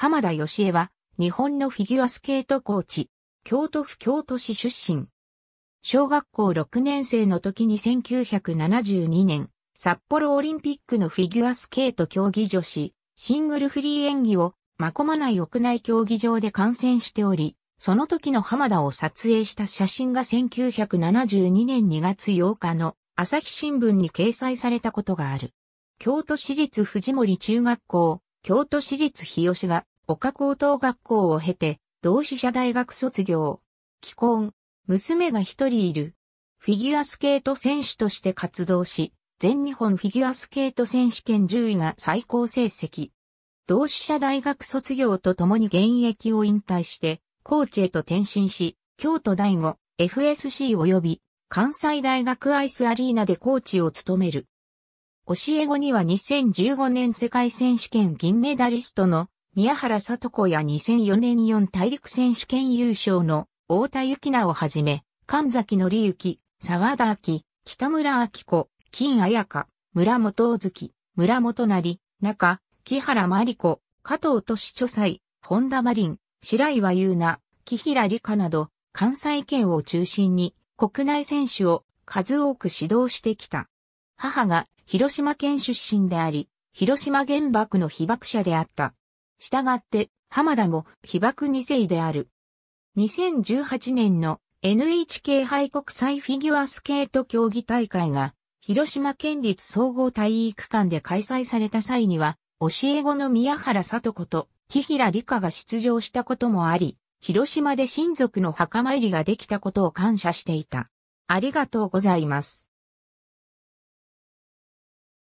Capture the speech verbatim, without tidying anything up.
浜田芳枝は、日本のフィギュアスケートコーチ、京都府京都市出身。小学校ろくねん生の時にせんきゅうひゃくななじゅうにねん、札幌オリンピックのフィギュアスケート競技女子、シングルフリー演技を、真駒内屋内競技場で観戦しており、その時の浜田を撮影した写真がせんきゅうひゃくななじゅうにねんにがつようかの朝日新聞に掲載されたことがある。京都市立藤森中学校、京都市立日吉が岡高等学校を経て、同志社大学卒業。既婚、娘が一人いる。フィギュアスケート選手として活動し、全日本フィギュアスケート選手権じゅういが最高成績。同志社大学卒業とともに現役を引退して、コーチへと転身し、京都第五 エフエスシー 及び関西大学アイスアリーナでコーチを務める。教え子にはにせんじゅうごねん世界選手権銀メダリストの宮原聡子やにせんよねん四大陸選手権優勝の太田幸奈をはじめ、神崎紀之、沢田明、北村明子、金彩香、村本小月、村本成、中、木原真理子、加藤俊著才、本田真凜、白岩優奈、紀平梨花など、関西圏を中心に国内選手を数多く指導してきた。母が広島県出身であり、広島原爆の被爆者であった。したがって、浜田も被爆二世である。にせんじゅうはちねんの エヌエイチケー 杯国際フィギュアスケート競技大会が、広島県立総合体育館で開催された際には、教え子の宮原聡子と、紀平梨花が出場したこともあり、広島で親族の墓参りができたことを感謝していた。ありがとうございます。